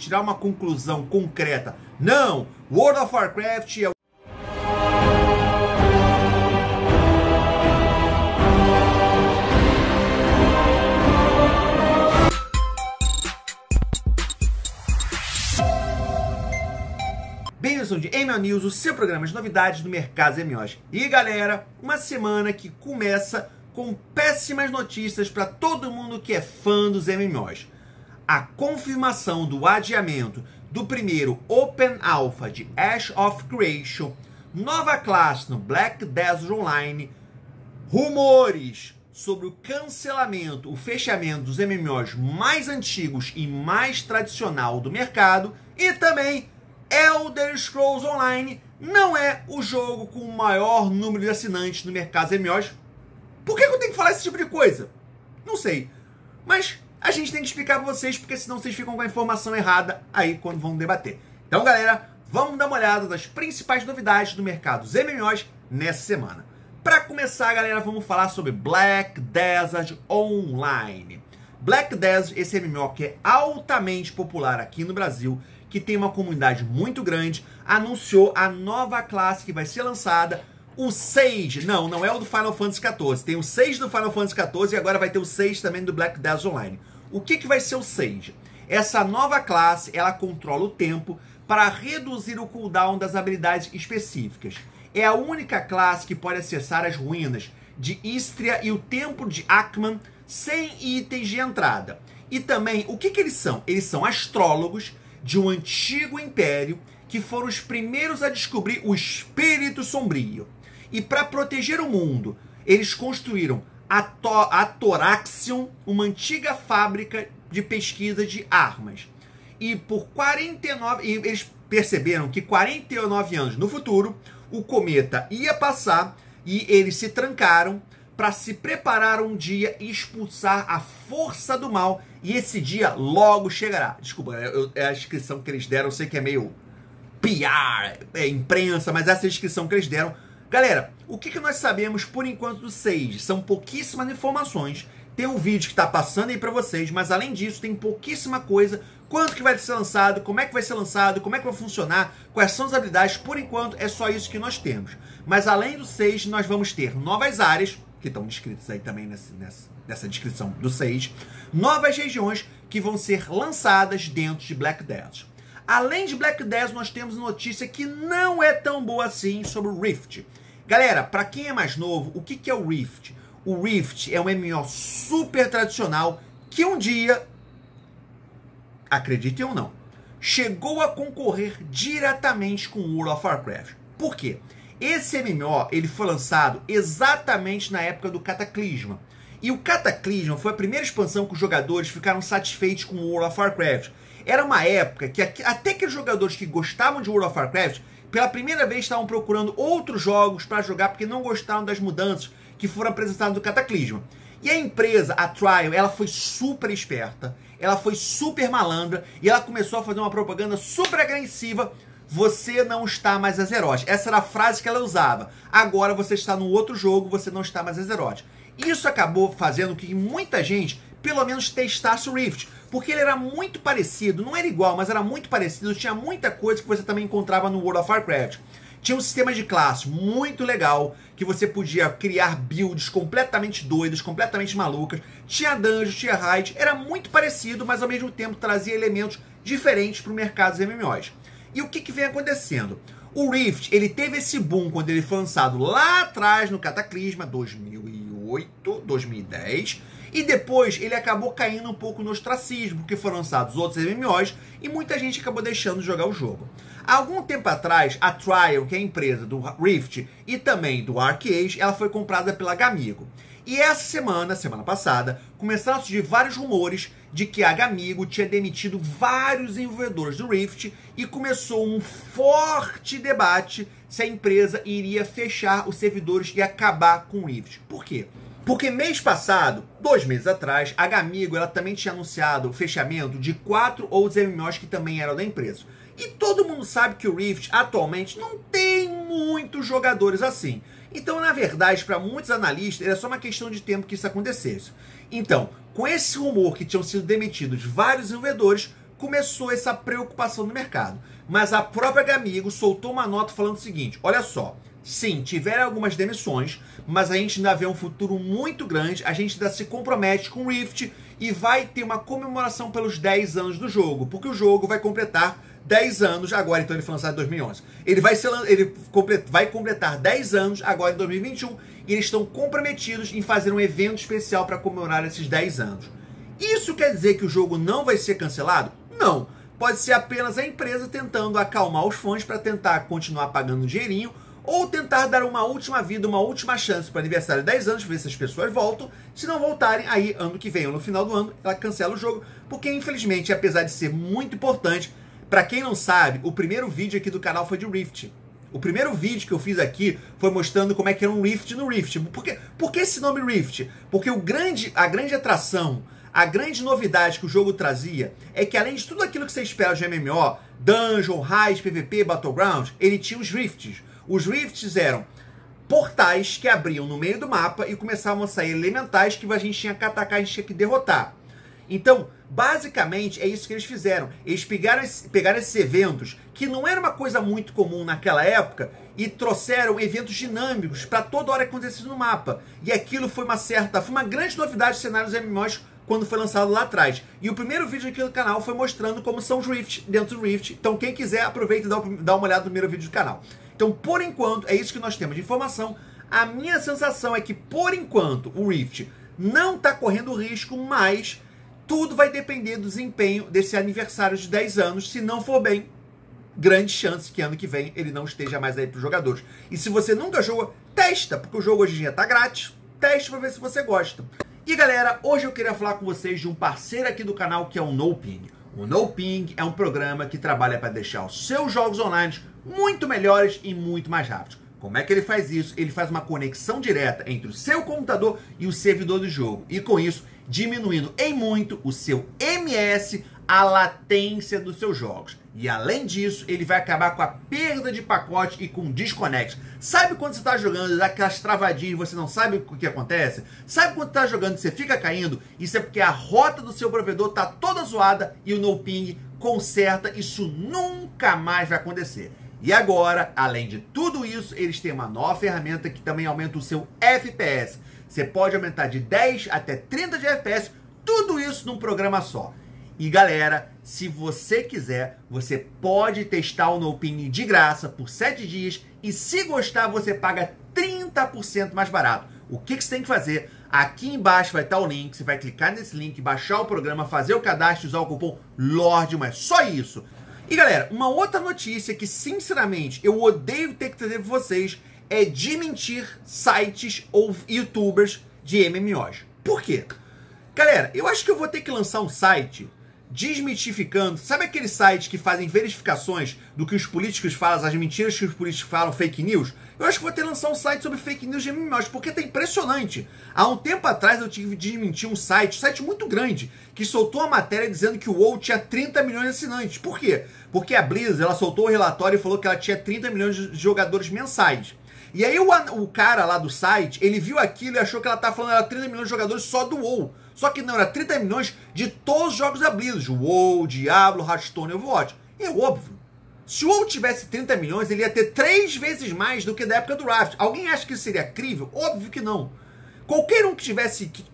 tirar uma conclusão concreta. Não! World of Warcraft é... de MMO News, o seu programa de novidades do mercado MMOs. E galera, uma semana que começa com péssimas notícias para todo mundo que é fã dos MMOs. A confirmação do adiamento do primeiro Open Alpha de Ashes of Creation, nova classe no Black Desert Online, rumores sobre o cancelamento, o fechamento dos MMOs mais antigos e mais tradicional do mercado e também Elder Scrolls Online não é o jogo com o maior número de assinantes no mercado MMOs. Por que eu tenho que falar esse tipo de coisa? Não sei. Mas a gente tem que explicar para vocês, porque senão vocês ficam com a informação errada aí quando vão debater. Então, galera, vamos dar uma olhada nas principais novidades do mercado dos MMOs nessa semana. Para começar, galera, vamos falar sobre Black Desert Online. Black Desert, esse MMO que é altamente popular aqui no Brasil, que tem uma comunidade muito grande, anunciou a nova classe que vai ser lançada, o Sage. Não, não é o do Final Fantasy XIV. Tem o Sage do Final Fantasy XIV e agora vai ter o Sage também do Black Desert Online. O que vai ser o Sage? Essa nova classe, ela controla o tempo para reduzir o cooldown das habilidades específicas. É a única classe que pode acessar as ruínas de Istria e o Templo de Ackman sem itens de entrada. E também, o que eles são? Eles são astrólogos de um antigo império que foram os primeiros a descobrir o espírito sombrio. E para proteger o mundo, eles construíram a Toraxion, uma antiga fábrica de pesquisa de armas. E eles perceberam que 49 anos no futuro, o cometa ia passar e eles se trancaram para se preparar um dia e expulsar a força do mal, e esse dia logo chegará. Desculpa, é a descrição que eles deram, eu sei que é meio PR, é imprensa, mas essa é a descrição que eles deram. Galera, o que nós sabemos por enquanto do Sage? São pouquíssimas informações, tem um vídeo que está passando aí para vocês, mas além disso tem pouquíssima coisa, quanto que vai ser lançado, como é que vai ser lançado, como é que vai funcionar, quais são as habilidades, por enquanto é só isso que nós temos. Mas além do Sage, nós vamos ter novas áreas, que estão descritos aí também nessa descrição do Sage, novas regiões que vão ser lançadas dentro de Black Desert. Além de Black Desert, nós temos notícia que não é tão boa assim sobre o Rift. Galera, para quem é mais novo, o que é o Rift? O Rift é um MMO super tradicional que um dia, acreditem ou não, chegou a concorrer diretamente com o World of Warcraft. Por quê? Esse MMO, ele foi lançado exatamente na época do Cataclysm. E o Cataclysm foi a primeira expansão que os jogadores ficaram satisfeitos com World of Warcraft. Era uma época que até aqueles jogadores que gostavam de World of Warcraft, pela primeira vez estavam procurando outros jogos para jogar, porque não gostaram das mudanças que foram apresentadas no Cataclysm. E a empresa, a Treyow, ela foi super esperta, ela foi super malandra, e ela começou a fazer uma propaganda super agressiva. Você não está mais Azeroth. Essa era a frase que ela usava. Agora você está num outro jogo, você não está mais Azeroth. Isso acabou fazendo que muita gente, pelo menos, testasse o Rift. Porque ele era muito parecido, não era igual, mas era muito parecido. Tinha muita coisa que você também encontrava no World of Warcraft. Tinha um sistema de classe muito legal, que você podia criar builds completamente doidas, completamente malucas. Tinha dungeons, tinha raid. Era muito parecido, mas ao mesmo tempo trazia elementos diferentes para o mercado dos MMOs. E o que vem acontecendo? O Rift, ele teve esse boom quando ele foi lançado lá atrás no Cataclysma, 2008, 2010. E depois ele acabou caindo um pouco no ostracismo, porque foram lançados outros MMOs e muita gente acabou deixando de jogar o jogo. Há algum tempo atrás, a Treyow, que é a empresa do Rift e também do ArcheAge, ela foi comprada pela Gamigo. E essa semana passada, começaram a surgir vários rumores de que a Gamigo tinha demitido vários desenvolvedores do Rift e começou um forte debate se a empresa iria fechar os servidores e acabar com o Rift. Por quê? Porque mês passado, 2 meses atrás, a Gamigo ela também tinha anunciado o fechamento de 4 outros MMOs que também eram da empresa. E todo mundo sabe que o Rift atualmente não tem muitos jogadores assim. Então, na verdade, para muitos analistas, era só uma questão de tempo que isso acontecesse. Então, com esse rumor que tinham sido demitidos vários desenvolvedores, começou essa preocupação no mercado. Mas a própria Gamigo soltou uma nota falando o seguinte, olha só, sim, tiveram algumas demissões, mas a gente ainda vê um futuro muito grande, a gente ainda se compromete com o Rift e vai ter uma comemoração pelos 10 anos do jogo, porque o jogo vai completar 10 anos agora, então ele foi lançado em 2011. Ele vai completar 10 anos agora em 2021 e eles estão comprometidos em fazer um evento especial para comemorar esses 10 anos. Isso quer dizer que o jogo não vai ser cancelado? Não. Pode ser apenas a empresa tentando acalmar os fãs para tentar continuar pagando um dinheirinho ou tentar dar uma última vida, uma última chance para o aniversário de 10 anos, ver se as pessoas voltam. Se não voltarem, aí ano que vem ou no final do ano, ela cancela o jogo, porque infelizmente, apesar de ser muito importante, para quem não sabe, o primeiro vídeo aqui do canal foi de Rift. O primeiro vídeo que eu fiz aqui foi mostrando como é que era um Rift no Rift. Por que esse nome Rift? Porque a grande atração, a grande novidade que o jogo trazia é que além de tudo aquilo que você espera de MMO, Dungeon, Raid, PvP, Battlegrounds, ele tinha os Rifts. Os Rifts eram portais que abriam no meio do mapa e começavam a sair elementais que a gente tinha que atacar, a gente tinha que derrotar. Então, basicamente, é isso que eles fizeram. Eles pegaram esses eventos, que não era uma coisa muito comum naquela época, e trouxeram eventos dinâmicos para toda hora acontecer no mapa. E aquilo foi uma grande novidade dos cenários MMOs quando foi lançado lá atrás. E o primeiro vídeo aqui do canal foi mostrando como são os Rifts dentro do Rift. Então, quem quiser, aproveita e dá uma olhada no primeiro vídeo do canal. Então, por enquanto, é isso que nós temos de informação. A minha sensação é que, por enquanto, o Rift não está correndo risco, mas tudo vai depender do desempenho desse aniversário de 10 anos. Se não for bem, grande chance que ano que vem ele não esteja mais aí para os jogadores. E se você nunca jogou, testa, porque o jogo hoje em dia está grátis. Teste para ver se você gosta. E galera, hoje eu queria falar com vocês de um parceiro aqui do canal que é o NoPing. O NoPing é um programa que trabalha para deixar os seus jogos online muito melhores e muito mais rápidos. Como é que ele faz isso? Ele faz uma conexão direta entre o seu computador e o servidor do jogo. E com isso, diminuindo em muito o seu MS, a latência dos seus jogos. E além disso, ele vai acabar com a perda de pacote e com desconexo. Sabe quando você está jogando, dá aquelas travadinhas e você não sabe o que acontece? Sabe quando está jogando e você fica caindo? Isso é porque a rota do seu provedor está toda zoada e o NoPing conserta. Isso nunca mais vai acontecer. E agora, além de tudo isso, eles têm uma nova ferramenta que também aumenta o seu FPS. Você pode aumentar de 10 até 30 de FPS, tudo isso num programa só. E galera, se você quiser, você pode testar o NoPing de graça por 7 dias e se gostar você paga 30% mais barato. O que você tem que fazer? Aqui embaixo vai estar o link, você vai clicar nesse link, baixar o programa, fazer o cadastro e usar o cupom LORDMONS, só isso. E galera, uma outra notícia que sinceramente eu odeio ter que trazer para vocês é desmentir sites ou youtubers de MMOs. Por quê? Galera, eu acho que eu vou ter que lançar um site desmitificando, sabe aquele site que fazem verificações do que os políticos falam, as mentiras que os políticos falam, fake news? Eu acho que vou ter que lançar um site sobre fake news de MMOs, porque tá impressionante. Há um tempo atrás eu tive de desmentir um site muito grande, que soltou uma matéria dizendo que o WoW tinha 30 milhões de assinantes. Por quê? Porque a Blizzard, ela soltou o relatório e falou que ela tinha 30 milhões de jogadores mensais. E aí o cara lá do site, ele viu aquilo e achou que ela tá falando que era 30 milhões de jogadores só do WoW. Só que não, era 30 milhões de todos os jogos da Blizzard. WoW, Diablo, Hearthstone e Overwatch. É óbvio. Se o WoW tivesse 30 milhões, ele ia ter 3 vezes mais do que da época do Rift. Alguém acha que isso seria crível? Óbvio que não. Qualquer um que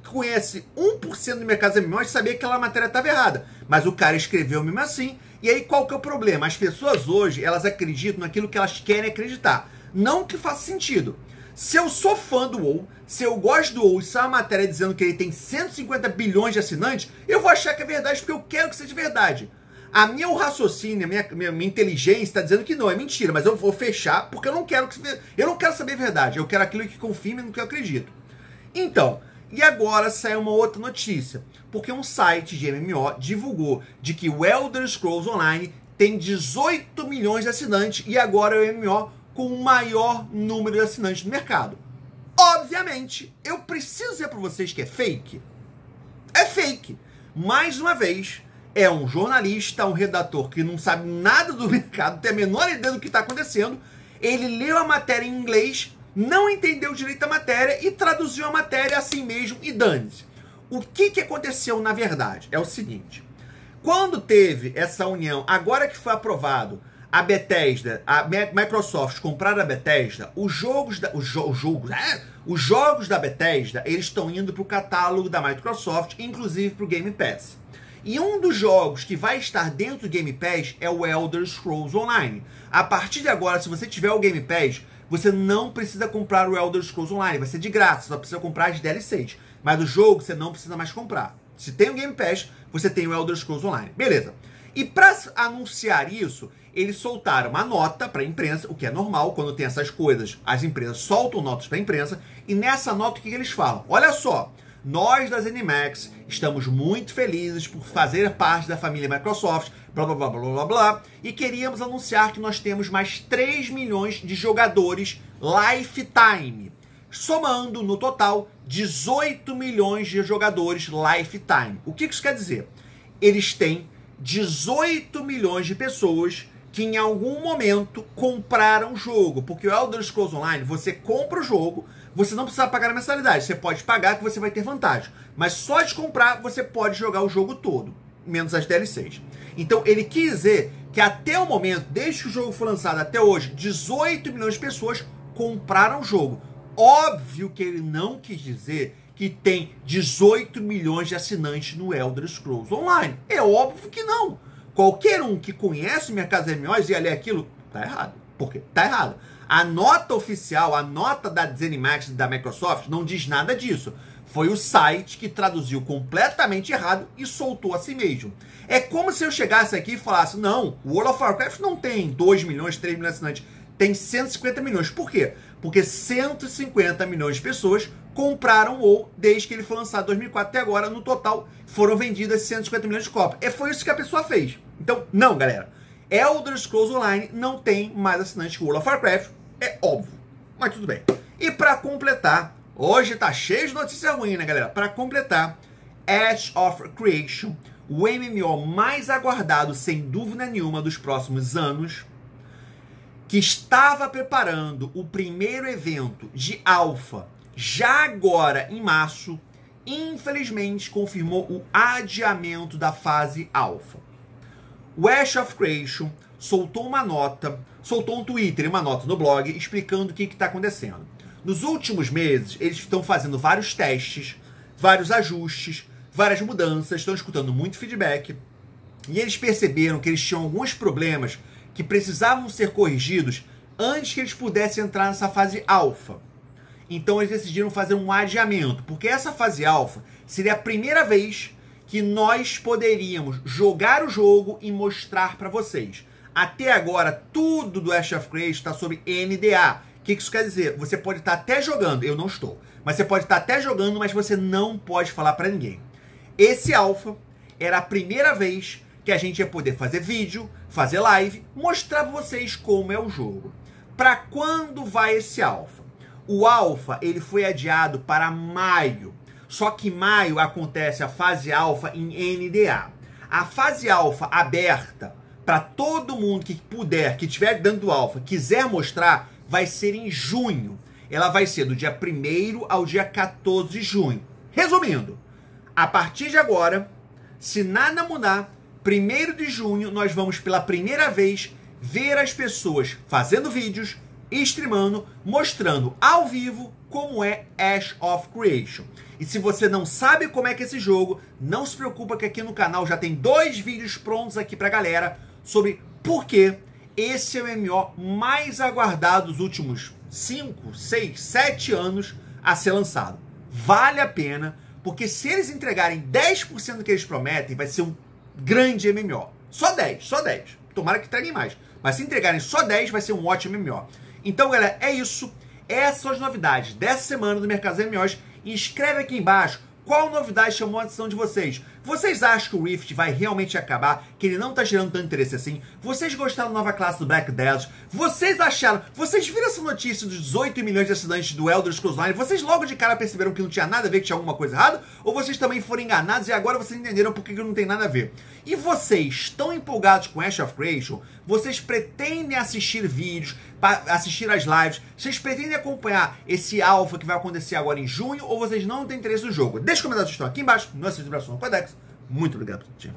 conhece 1% do mercado de MMOs sabia que aquela matéria estava errada. Mas o cara escreveu mesmo assim. E aí qual que é o problema? As pessoas hoje, elas acreditam naquilo que elas querem acreditar. Não que faça sentido. Se eu sou fã do WoW, se eu gosto do WoW e sai uma matéria dizendo que ele tem 150 bilhões de assinantes, eu vou achar que é verdade porque eu quero que seja verdade. A minha raciocínio, a minha inteligência está dizendo que não, é mentira, mas eu vou fechar porque eu não quero saber a verdade. Eu quero aquilo que confirme no que eu acredito. Então, e agora saiu uma outra notícia, porque um site de MMO divulgou de que o Elder Scrolls Online tem 18 milhões de assinantes e agora é o MMO com o maior número de assinantes do mercado. Obviamente, eu preciso dizer para vocês que é fake. É fake. Mais uma vez, é um jornalista, um redator que não sabe nada do mercado, tem a menor ideia do que está acontecendo. Ele leu a matéria em inglês, não entendeu direito a matéria e traduziu a matéria assim mesmo e dane-se. O que aconteceu na verdade? É o seguinte. Quando teve essa união, agora que foi aprovado a Bethesda, a Microsoft comprar a Bethesda, os jogos da Bethesda, eles estão indo para o catálogo da Microsoft, inclusive para o Game Pass. E um dos jogos que vai estar dentro do Game Pass é o Elder Scrolls Online. A partir de agora, se você tiver o Game Pass, você não precisa comprar o Elder Scrolls Online. Vai ser de graça, só precisa comprar as DLCs. Mas o jogo você não precisa mais comprar. Se tem o Game Pass, você tem o Elder Scrolls Online. Beleza. E para anunciar isso, eles soltaram uma nota para a imprensa, o que é normal, quando tem essas coisas, as empresas soltam notas para a imprensa. E nessa nota, o que eles falam? Olha só. Nós, da ZeniMax, estamos muito felizes por fazer parte da família Microsoft, blá, blá, blá, blá, blá, blá, e queríamos anunciar que nós temos mais 3 milhões de jogadores lifetime, somando, no total, 18 milhões de jogadores lifetime. O que isso quer dizer? Eles têm 18 milhões de pessoas que em algum momento compraram o jogo, porque o Elder Scrolls Online, você compra o jogo, você não precisa pagar a mensalidade, você pode pagar que você vai ter vantagem, mas só de comprar você pode jogar o jogo todo, menos as DLCs. Então ele quis dizer que até o momento, desde que o jogo foi lançado até hoje, 18 milhões de pessoas compraram o jogo. Óbvio que ele não quis dizer que tem 18 milhões de assinantes no Elder Scrolls Online, é óbvio que não. Qualquer um que conhece o mercado de MMOs e ali aquilo, tá errado. Por quê? Tá errado. A nota oficial, a nota da ZeniMax e da Microsoft não diz nada disso. Foi o site que traduziu completamente errado e soltou a si mesmo. É como se eu chegasse aqui e falasse, não, o World of Warcraft não tem 2 milhões, 3 milhões de assinantes, tem 150 milhões. Por quê? Porque 150 milhões de pessoas compraram ou desde que ele foi lançado em 2004 até agora, no total, foram vendidas 150 milhões de cópias. E foi isso que a pessoa fez. Então, não, galera. Elder Scrolls Online não tem mais assinante que World of Warcraft. É óbvio. Mas tudo bem. E pra completar, hoje tá cheio de notícia ruim, né, galera? Pra completar, Ashes of Creation, o MMO mais aguardado, sem dúvida nenhuma, dos próximos anos, que estava preparando o primeiro evento de alfa já agora em março, infelizmente confirmou o adiamento da fase alfa. O Ashes of Creation soltou uma nota, soltou um Twitter e uma nota no blog explicando o que está acontecendo. Nos últimos meses, eles estão fazendo vários testes, vários ajustes, várias mudanças, estão escutando muito feedback, e eles perceberam que eles tinham alguns problemas que precisavam ser corrigidos antes que eles pudessem entrar nessa fase alfa. Então eles decidiram fazer um adiamento, porque essa fase alfa seria a primeira vez que nós poderíamos jogar o jogo e mostrar para vocês. Até agora, tudo do Ashes of Creation está sobre NDA. O que isso quer dizer? Você pode estar até jogando, eu não estou, mas você pode estar até jogando, mas você não pode falar para ninguém. Esse alfa era a primeira vez que a gente ia poder fazer vídeo, fazer live, mostrar para vocês como é o jogo. Para quando vai esse alfa? O alfa, ele foi adiado para maio. Só que em maio acontece a fase alfa em NDA. A fase alfa aberta para todo mundo que puder, que estiver dentro do alfa, quiser mostrar, vai ser em junho. Ela vai ser do dia 1º ao dia 14 de junho. Resumindo, a partir de agora, se nada mudar, 1º de junho nós vamos pela primeira vez ver as pessoas fazendo vídeos, streamando, mostrando ao vivo como é Ashes of Creation. E se você não sabe como é que é esse jogo, não se preocupa que aqui no canal já tem 2 vídeos prontos aqui pra galera sobre por que esse é o MMO mais aguardado dos últimos 5, 6, 7 anos a ser lançado. Vale a pena, porque se eles entregarem 10% do que eles prometem, vai ser um grande MMO. Só 10, só 10. Tomara que entreguem mais. Mas se entregarem só 10, vai ser um ótimo MMO. Então, galera, é isso. Essas são as novidades dessa semana do Mercado dos MMOs. Escreve aqui embaixo qual novidade chamou a atenção de vocês. Vocês acham que o Rift vai realmente acabar? Que ele não tá gerando tanto interesse assim? Vocês gostaram da nova classe do Black Desert? Vocês acharam... Vocês viram essa notícia dos 18 milhões de assinantes do Elder Scrolls Online? Vocês logo de cara perceberam que não tinha nada a ver, que tinha alguma coisa errada? Ou vocês também foram enganados e agora vocês entenderam por que não tem nada a ver? E vocês estão empolgados com Ashes of Creation? Vocês pretendem assistir vídeos, assistir as lives? Vocês pretendem acompanhar esse alfa que vai acontecer agora em junho? Ou vocês não têm interesse no jogo? Deixa os comentários que estão aqui embaixo. Não assiste o braço no CODEX. Muito obrigado por assistir.